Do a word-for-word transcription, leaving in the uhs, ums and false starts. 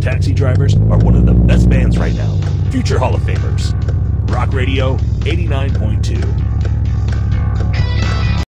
Taxi Drivers are one of the best bands right now. Future Hall of Famers. Rock Radio eighty-nine point two.